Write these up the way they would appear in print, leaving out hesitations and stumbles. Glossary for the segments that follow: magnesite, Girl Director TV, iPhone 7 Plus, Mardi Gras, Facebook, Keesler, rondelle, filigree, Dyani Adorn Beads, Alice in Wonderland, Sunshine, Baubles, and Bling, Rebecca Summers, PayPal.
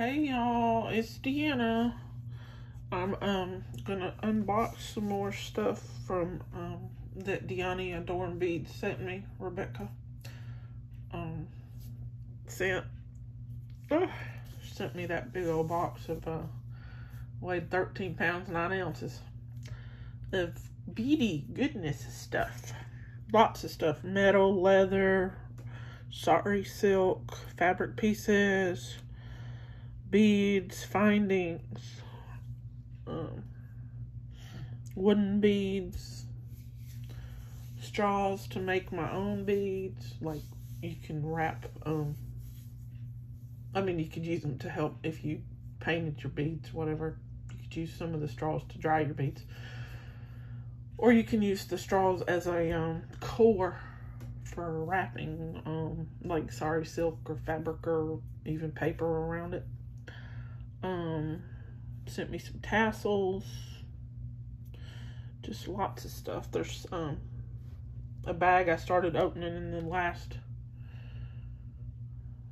Hey y'all, it's Deanna. I'm gonna unbox some more stuff from that Dyani Adorn Beads sent me. Rebecca sent me that big old box of weighed 13 pounds 9 ounces of beady goodness stuff. Lots of stuff, metal, leather, sorry silk, fabric pieces, beads, findings, wooden beads, straws to make my own beads. Like, you can wrap, I mean, you could use them to help if you painted your beads, whatever. You could use some of the straws to dry your beads. Or you can use the straws as a core for wrapping, like sorry silk or fabric or even paper around it. Sent me some tassels, just lots of stuff. There's a bag I started opening in the last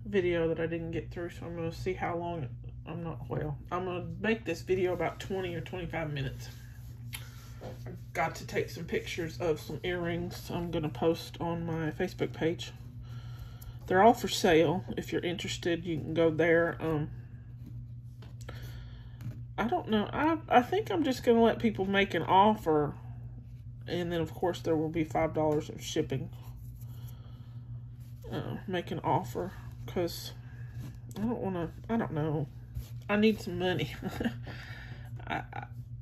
video that I didn't get through, so I'm gonna see how long I'm gonna make this video about 20 or 25 minutes. I got to take some pictures of some earrings I'm gonna post on my Facebook page. They're all for sale. If you're interested, you can go there. I don't know. I think I'm just gonna let people make an offer, and then of course there will be $5 of shipping. Make an offer, because I don't know. I need some money.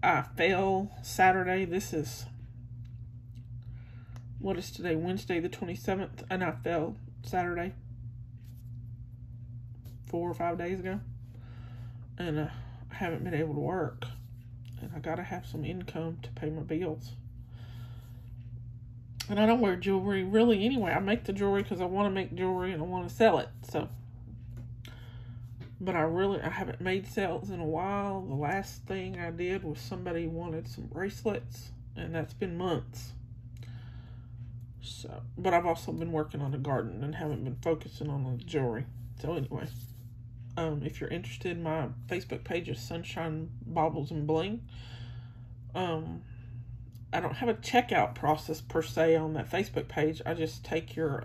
I fell Saturday. This is, what is today? Wednesday the 27th, and I fell Saturday 4 or 5 days ago, and I haven't been able to work, and I gotta have some income to pay my bills. And I don't wear jewelry really anyway. I make the jewelry because I want to make jewelry and I want to sell it. So, but I haven't made sales in a while. The last thing I did was somebody wanted some bracelets, and that's been months. So, but I've also been working on the garden and haven't been focusing on the jewelry. So anyway, if you're interested, my Facebook page is Sunshine, Baubles, and Bling. I don't have a checkout process per se on that Facebook page. I just take your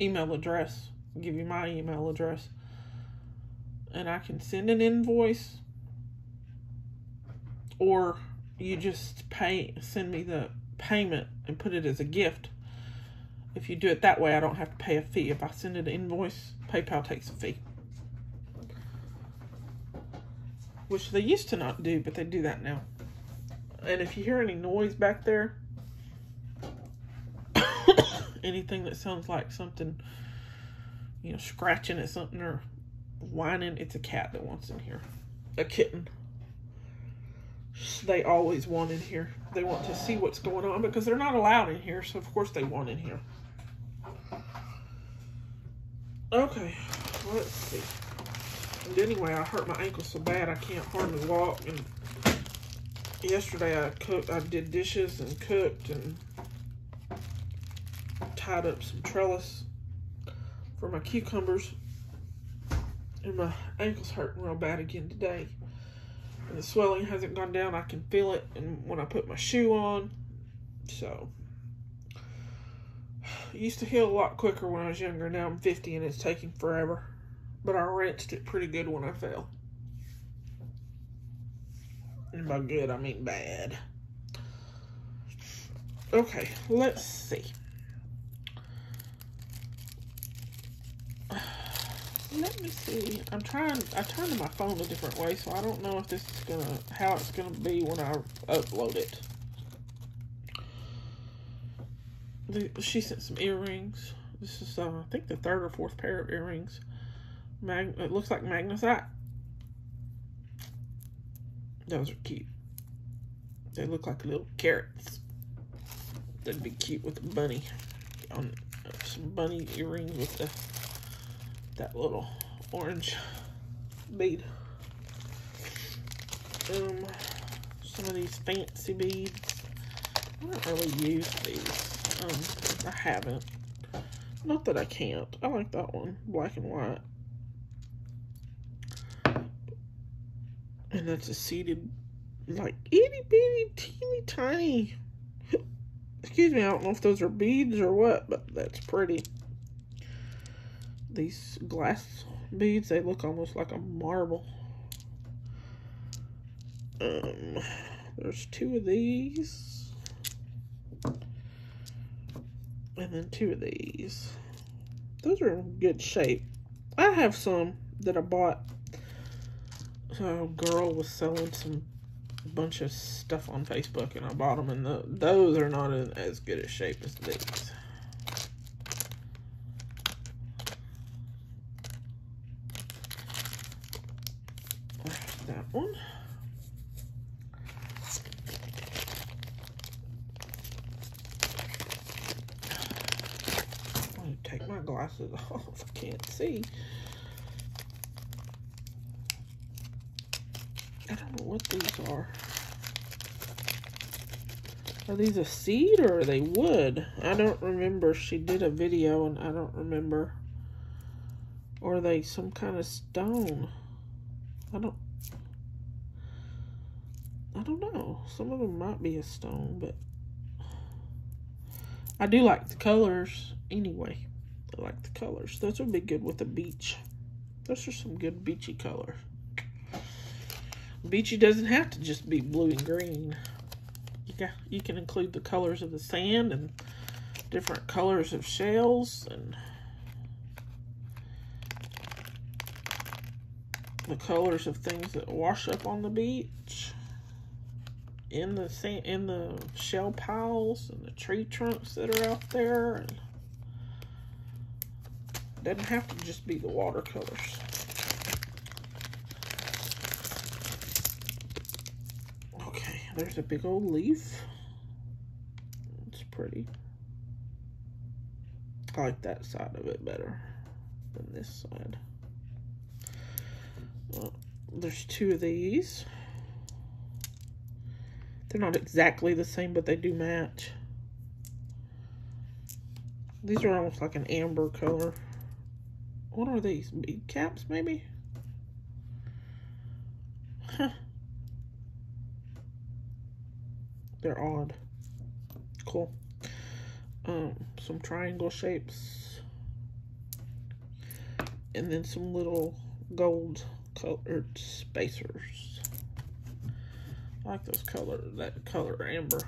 email address, give you my email address, and I can send an invoice, or you just send me the payment and put it as a gift. If you do it that way, I don't have to pay a fee. If I send an invoice, PayPal takes a fee, which they used to not do, but they do that now. And if you hear any noise back there, anything that sounds like something, you know, scratching at something or whining, it's a cat that wants in here. A kitten. They always want in here. They want to see what's going on because they're not allowed in here, so of course they want in here. Okay, let's see. And anyway, I hurt my ankle so bad I can't hardly walk, and yesterday I did dishes and cooked and tied up some trellis for my cucumbers, and my ankle's hurting real bad again today, and the swelling hasn't gone down. I can feel it, and when I put my shoe on. So it used to heal a lot quicker when I was younger. Now I'm 50 and it's taking forever, but I wrenched it pretty good when I fell. And by good, I mean bad. Okay, let's see. Let me see. I turned my phone a different way, so I don't know if this is how it's gonna be when I upload it. She sent some earrings. This is, I think, the 3rd or 4th pair of earrings. It looks like magnesite. Those are cute. They look like little carrots. That'd be cute with a bunny. On some bunny earrings with that little orange bead. Some of these fancy beads. I don't really use these. I haven't. Not that I can't. I like that one, black and white. And that's a seeded, like, itty bitty, teeny tiny. Excuse me, I don't know if those are beads or what, but that's pretty. These glass beads, they look almost like a marble. There's two of these. And then two of these. Those are in good shape. I have some that I bought. So a girl was selling some bunch of stuff on Facebook, and I bought them, and those are not in as good a shape as these. That one. I'm going to take my glasses off. I can't see. I don't know what these are. Are these a seed or are they wood? I don't remember. She did a video and I don't remember. Or are they some kind of stone? I don't know. Some of them might be a stone, but I do like the colors anyway. I like the colors. Those would be good with the beach. Those are some good beachy colors. Beachy doesn't have to just be blue and green. You can include the colors of the sand and different colors of shells and the colors of things that wash up on the beach, in the sand, in the shell piles and the tree trunks that are out there. And it doesn't have to just be the watercolors. There's a big old leaf. It's pretty. I like that side of it better than this side. Well, there's two of these. They're not exactly the same, but they do match. These are almost like an amber color. What are these? Bead caps, maybe? Huh. They're odd. Cool. Some triangle shapes. And then some little gold colored spacers. I like those that color amber.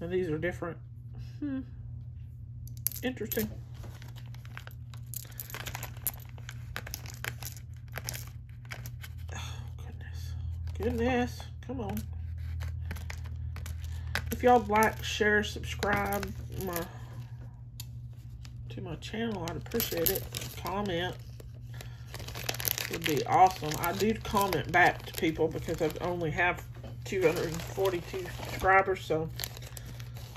And these are different. Interesting. Oh, goodness. Goodness. Come on. If y'all like, share, subscribe to my channel, I'd appreciate it. Comment would be awesome. I do comment back to people because I only have 242 subscribers, so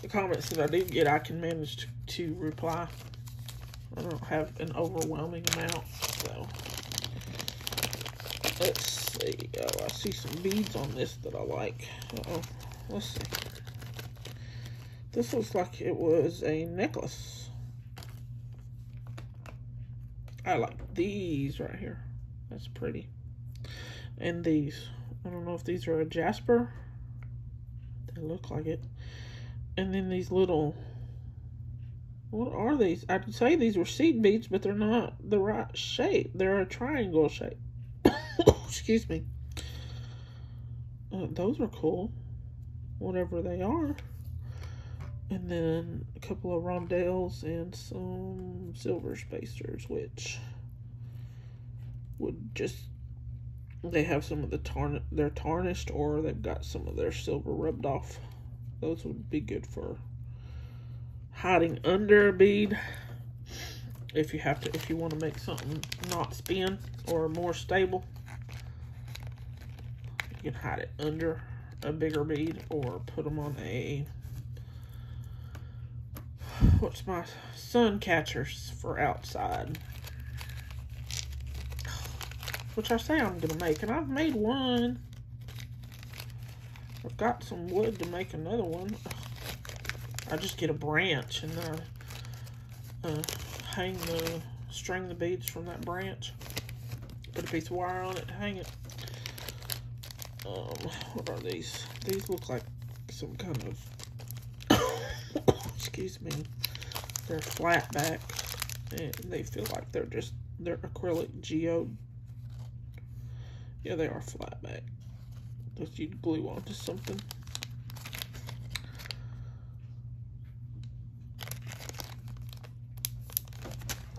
the comments that I do get, I can manage to reply. I don't have an overwhelming amount, so let's see. Oh, I see some beads on this that I like. Uh-oh. Let's see. This looks like it was a necklace. I like these right here. That's pretty. And these. I don't know if these are a jasper. They look like it. And then these little... What are these? I'd say these were seed beads, but they're not the right shape. They're a triangle shape. Excuse me. Those are cool, whatever they are. And then a couple of rondelles and some silver spacers, which would just, they have some of the they're tarnished, or they've got some of their silver rubbed off. Those would be good for hiding under a bead. If you want to make something not spin or more stable, you can hide it under a bigger bead or put them on a, what's my sun catchers for outside, which I say I'm gonna make, and I've made one. I've got some wood to make another one. I just get a branch and then I string the beads from that branch, put a piece of wire on it to hang it. What are these? These look like some kind of, excuse me, they're flat back, and they feel like they're just, they're acrylic geode. Yeah, they are flat back. That you'd glue onto something.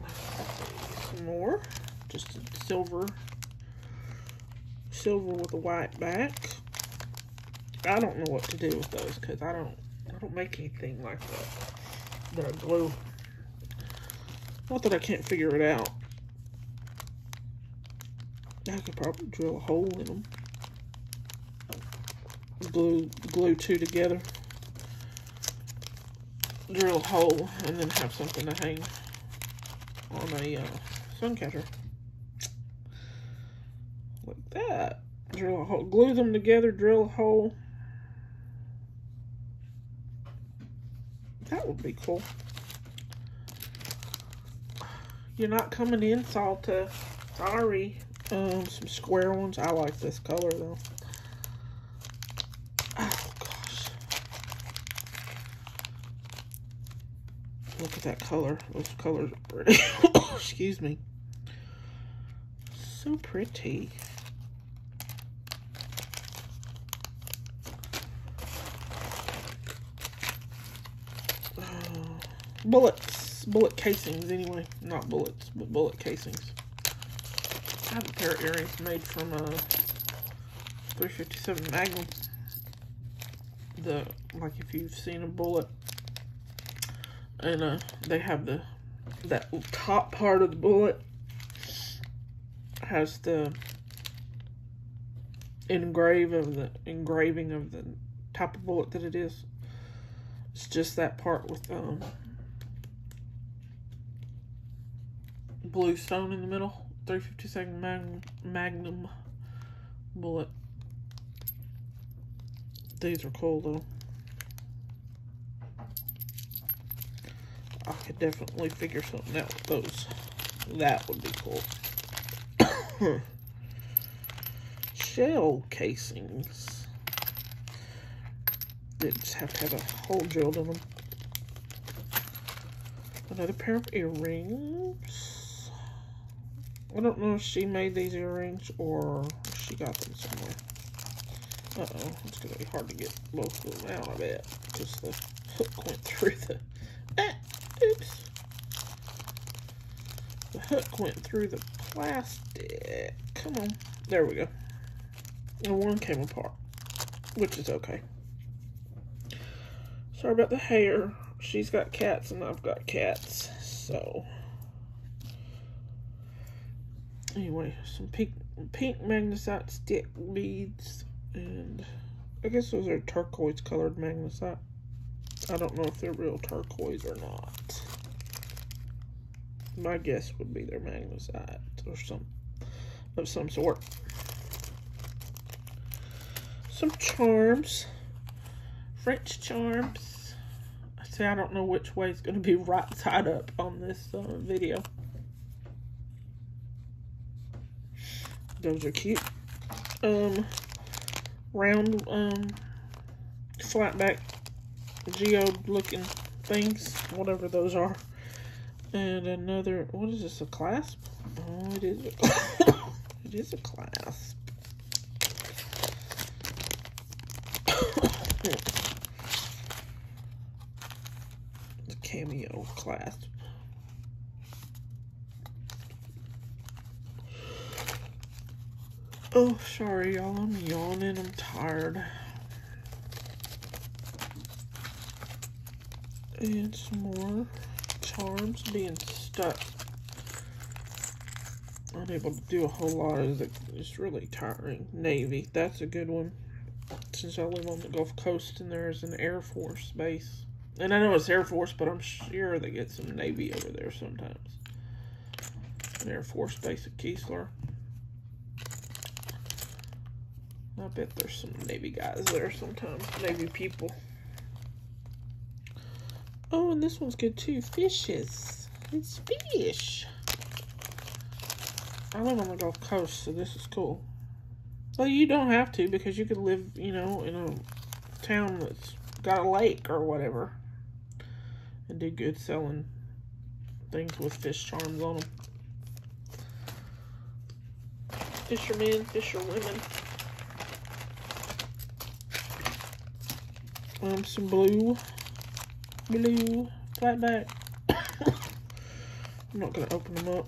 Some more, just a silver with a white back. I don't know what to do with those because I don't make anything like that that I glue. Not that I can't figure it out. I could probably drill a hole in them. Glue two together. Drill a hole and then have something to hang on a sun catcher. Like that. Drill a hole. Glue them together, drill a hole. That would be cool. You're not coming in, Salta. Sorry. Some square ones. I like this color though. Oh gosh. Look at that color. Those colors are pretty. Excuse me. So pretty. Bullets. Bullet casings anyway. Not bullets, but bullet casings. I have a pair of earrings made from 357 Magnum. Like if you've seen a bullet, and they have that top part of the bullet has the engraving of the type of bullet that it is. It's just that part with blue stone in the middle. 357 Magnum bullet. These are cool though. I could definitely figure something out with those. That would be cool. Shell casings. They just have to have a hole drilled in them. Another pair of earrings. I don't know if she made these earrings or if she got them somewhere. Uh-oh, it's going to be hard to get both of them out, I bet. Because the hook went through the... Ah, oops. The hook went through the plastic. Come on. There we go. And one came apart, which is okay. Sorry about the hair. She's got cats and I've got cats, so... Anyway, some pink magnesite stick beads, and I guess those are turquoise colored magnesite. I don't know if they're real turquoise or not. My guess would be they're magnesite or some sort. Some charms, French charms. See, I don't know which way it's going to be right side up on this video. Those are cute. Round, flat back geode looking things, whatever those are. And another, what is this, a clasp? Oh, it is a, it is a clasp. The cameo clasp. Oh, sorry, y'all. I'm yawning. I'm tired. And some more charms being stuck. Unable to do a whole lot of it. It's really tiring. Navy. That's a good one. Since I live on the Gulf Coast and there's an Air Force base. And I know it's Air Force, but I'm sure they get some Navy over there sometimes. An Air Force base at Keesler. I bet there's some Navy guys there sometimes. Navy people. Oh, and this one's good too. Fishes. It's fish. I live on the Gulf Coast, so this is cool. Well, you don't have to, because you could live, you know, in a town that's got a lake or whatever and do good selling things with fish charms on them. Fishermen, fisherwomen. Some blue flatback. I'm not gonna open them up.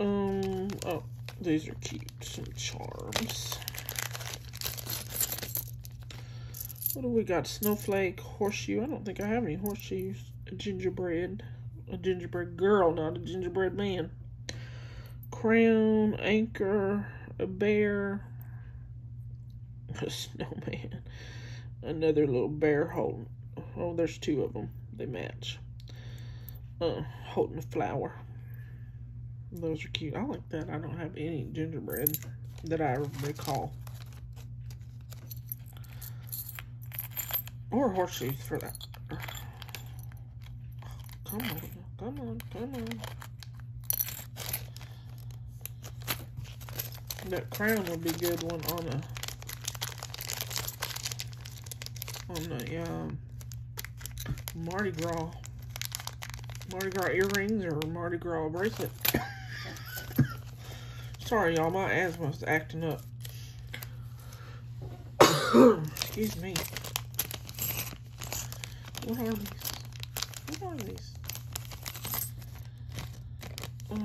Oh, these are cute. Some charms. What do we got? Snowflake, horseshoe. I don't think I have any horseshoes. A gingerbread girl, not a gingerbread man. Crown, anchor, a bear, a snowman, another little bear holding. Oh, there's two of them. They match. Holding a flower. Those are cute. I like that. I don't have any gingerbread that I recall. Or horseshoes for that. Come on, come on, come on. That crown would be a good one on the Mardi Gras earrings or Mardi Gras bracelet. Sorry, y'all, my asthma's acting up. Excuse me. What are these? What are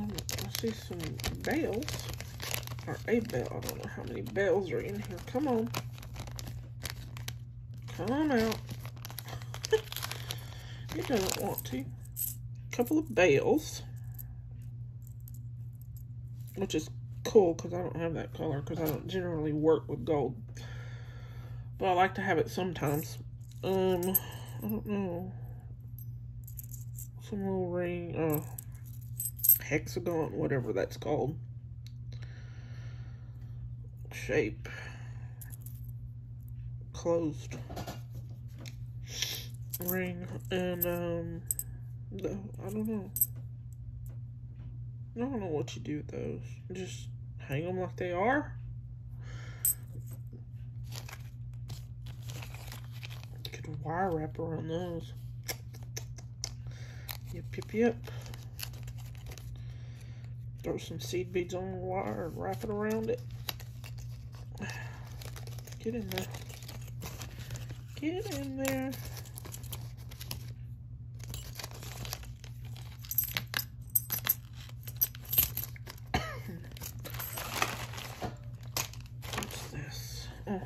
these? I see some bells. Or a bell. I don't know how many bells are in here. Come on. Come out. It doesn't want to. Couple of bells. Which is cool because I don't have that color because I don't generally work with gold. But I like to have it sometimes. I don't know. Some little ring. Hexagon, whatever that's called. Shape closed ring and I don't know. I don't know what you do with those. Just hang them like they are. You could wire wrap around those. Yep. Throw some seed beads on the wire and wrap it around it. Get in there. Get in there. What's this? Oh.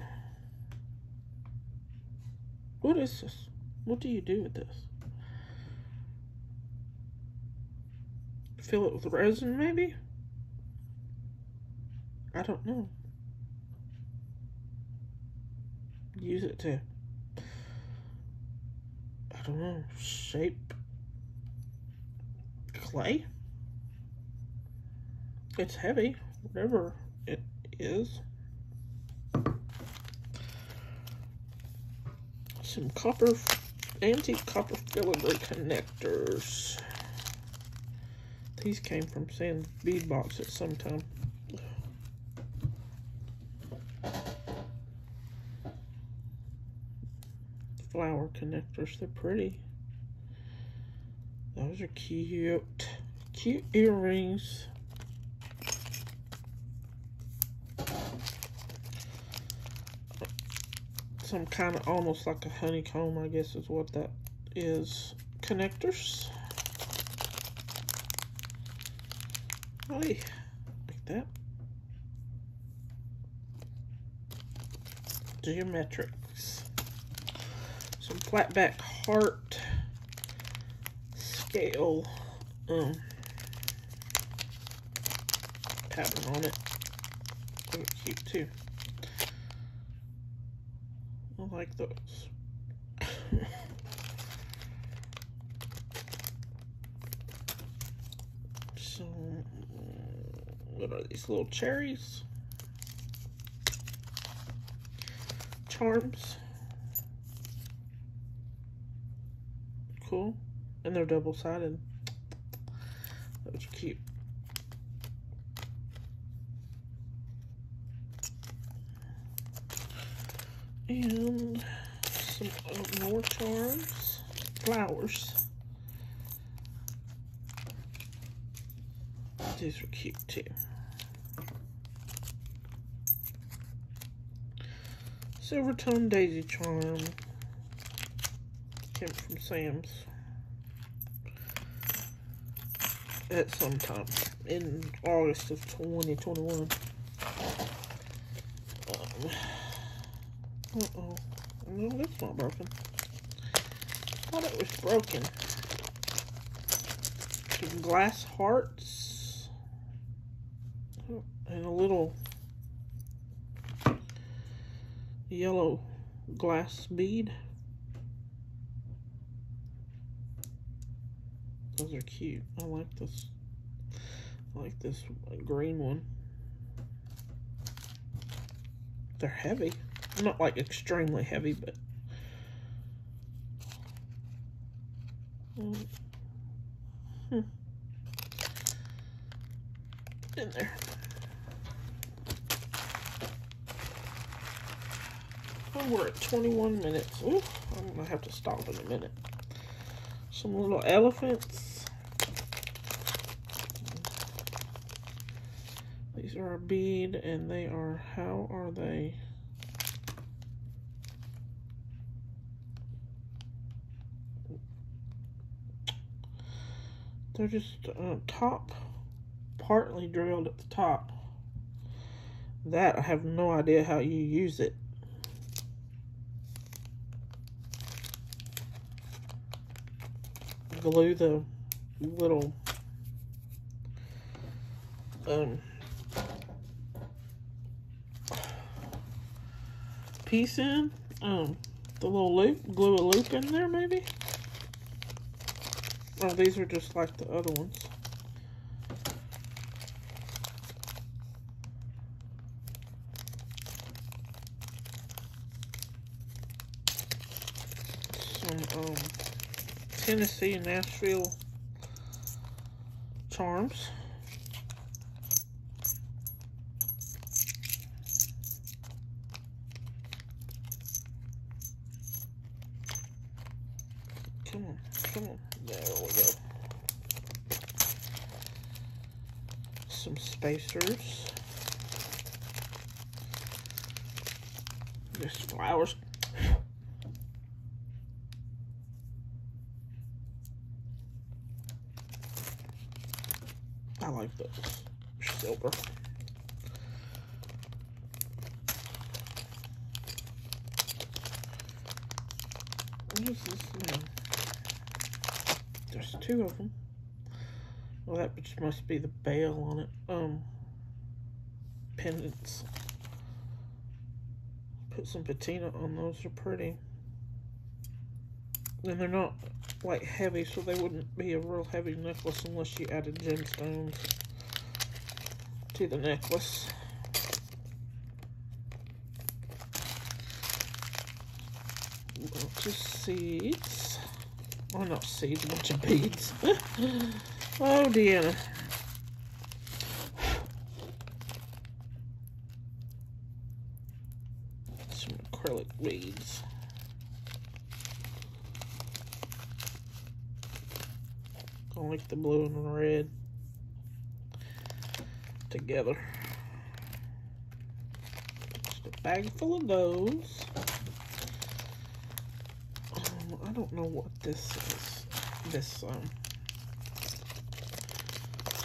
What is this? What do you do with this? Fill it with resin, maybe? I don't know. Use it to, I don't know, shape clay. It's heavy, whatever it is. Some copper, antique copper filigree connectors. These came from Sam's bead box at some time. Flower connectors, they're pretty. Those are cute. Cute earrings. Some kind of almost like a honeycomb, I guess is what that is. Connectors. Like that. Geometrics. Some flatback heart scale pattern on it. Those are cute too. I like those. So, what are these little cherries? Charms. Cool, and they're double-sided. That was cute. and some more charms, flowers. These were cute too. Silvertone daisy charm, came from Sam's at some time in August of 2021. Uh-oh. No, that's not broken. I thought it was broken. Some glass hearts. Oh, and a little yellow glass bead. Those are cute. I like this. I like this green one. They're heavy. Not like extremely heavy, but in there. Oh, we're at 21 minutes. Ooh, I'm gonna have to stop in a minute. Some little elephants. These are a bead, and they are, how are they? They're just top, partly drilled at the top. That, I have no idea how you use it. Glue the little piece in, the little loop, glue a loop in there maybe. Oh, these are just like the other ones. Some Tennessee and Nashville charms. Come on, come on. There we go. Some spacers. Just flowers. I like those. They're silver. What is this now? There's two of them. Well, that just must be the bell on it. Pendants. Put some patina on those. They're pretty. And they're not like heavy, so they wouldn't be a real heavy necklace unless you added gemstones to the necklace. Bunch of seeds. Oh, not seeds, a bunch of beads. Oh, Deanna. Some acrylic beads. I like the blue and the red together. Just a bag full of those. I don't know what this is, this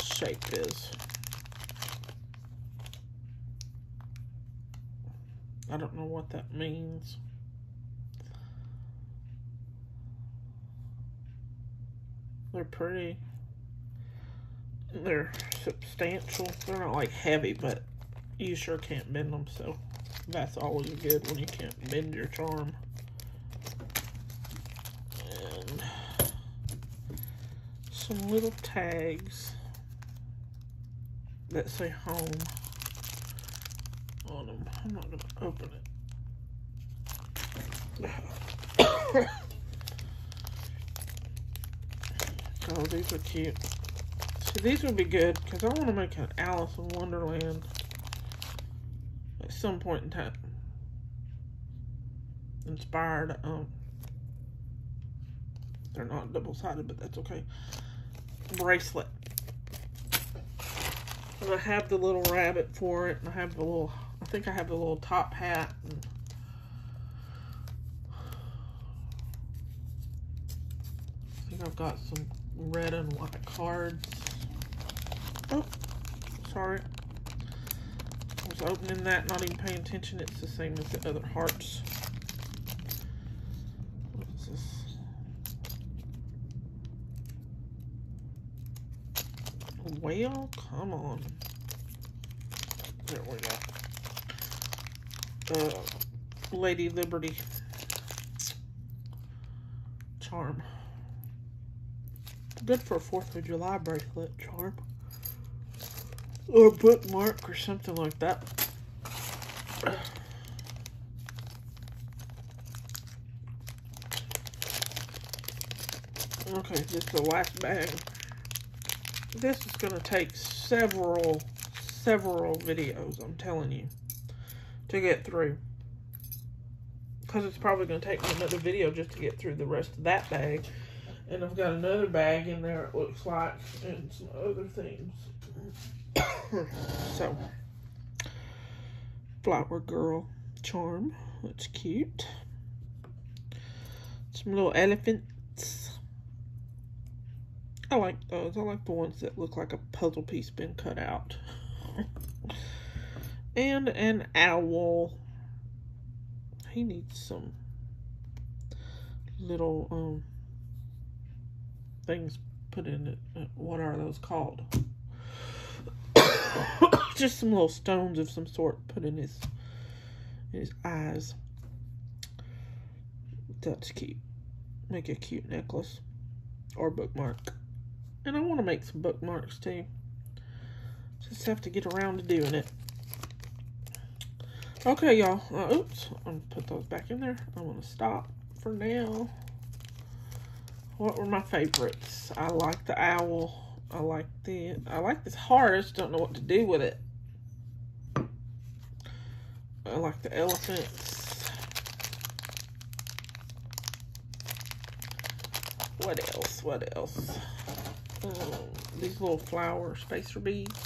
shape is. I don't know what that means. They're pretty. They're substantial. They're not like heavy, but you sure can't bend them, so that's always good when you can't bend your charm. Some little tags that say home on them. I'm not gonna open it. Oh, these are cute. See, these would be good because I want to make an Alice in Wonderland at some point in time. inspired. They're not double-sided, but that's okay. Bracelet. And I have the little rabbit for it, and I have the little, I think I have the little top hat. And I think I've got some red and white cards. Oh, sorry. I was opening that, not even paying attention. It's the same as the other hearts. What is this? Well, come on. There we go. Lady Liberty charm. Good for a 4th of July bracelet charm. Or bookmark or something like that. Okay, this is the last bag. This is going to take several videos, I'm telling you, to get through. Because it's probably going to take me another video just to get through the rest of that bag. And I've got another bag in there, it looks like, and some other things. So, Flower Girl charm. That's cute. Some little elephants. I like those. I like the ones that look like a puzzle piece been cut out. And an owl. He needs some little things put in it. What are those called? Just some little stones of some sort put in his eyes. That's cute. Make a cute necklace or bookmark. And I want to make some bookmarks too. Just have to get around to doing it. Okay, y'all. Oops. I'm going to put those back in there. I'm going to stop for now. What were my favorites? I like the owl. I like this heart. I just don't know what to do with it. I like the elephants. What else? What else? These little flower spacer beads.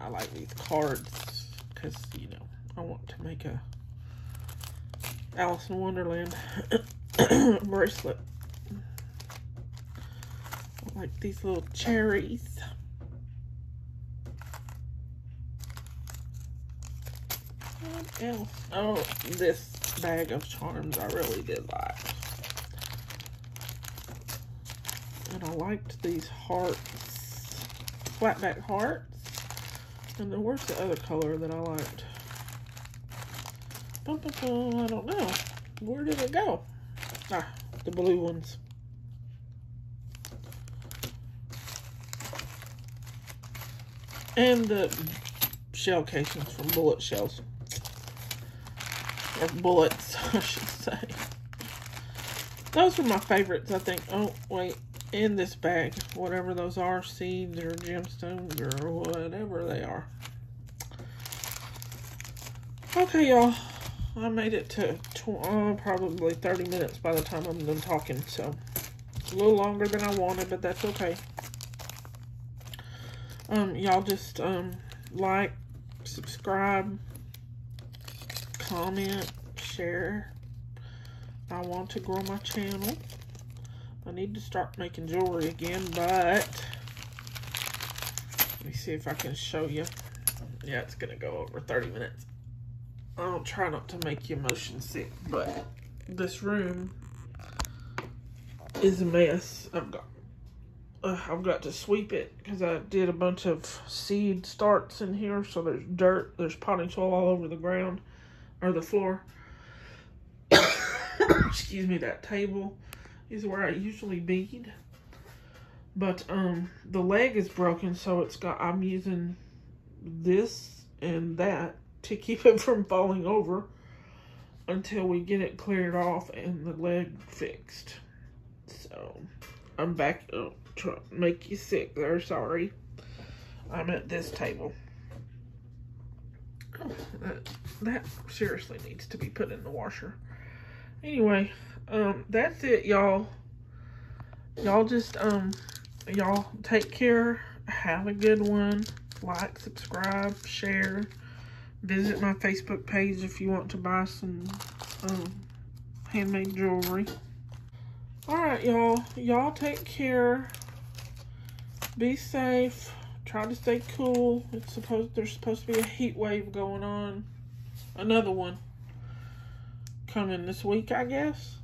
I like these cards because, you know, I want to make a Alice in Wonderland bracelet. I like these little cherries. What else? Oh, this bag of charms I really did like. And I liked these hearts, flatback hearts. And then where's the other color that I liked? I don't know. Where did it go? Ah, the blue ones. And the shell casings from bullet shells. Or bullets, I should say. Those are my favorites, I think. Oh, wait. In this bag, whatever those are, seeds or gemstones or whatever they are. Okay, y'all. I made it to probably 30 minutes by the time I'm done talking. So, it's a little longer than I wanted, but that's okay. Y'all just like, subscribe, comment, share. I want to grow my channel. I need to start making jewelry again, but let me see if I can show you. Yeah, it's gonna go over 30 minutes. I don't try not to make you motion sick, but this room is a mess. I've got to sweep it because I did a bunch of seed starts in here, so there's dirt, there's potting soil all over the ground. Or the floor. Excuse me, that table is where I usually bead. But the leg is broken, so it's got, I'm using this and that to keep it from falling over until we get it cleared off and the leg fixed. So I'm back up trying to make you sick there, sorry. I'm at this table. That seriously needs to be put in the washer. Anyway, that's it, y'all. Y'all just, y'all take care. Have a good one. Like, subscribe, share. Visit my Facebook page if you want to buy some handmade jewelry. Alright, y'all. Y'all take care. Be safe. Try to stay cool. There's supposed to be a heat wave going on. Another one coming this week, I guess.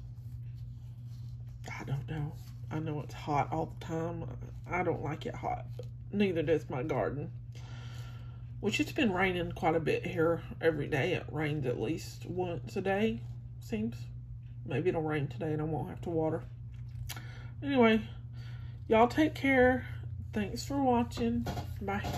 I don't know. I know it's hot all the time. I don't like it hot. But neither does my garden. Which it's been raining quite a bit here every day. It rains at least once a day, seems. Maybe it'll rain today and I won't have to water. Anyway, y'all take care. Thanks for watching. Bye.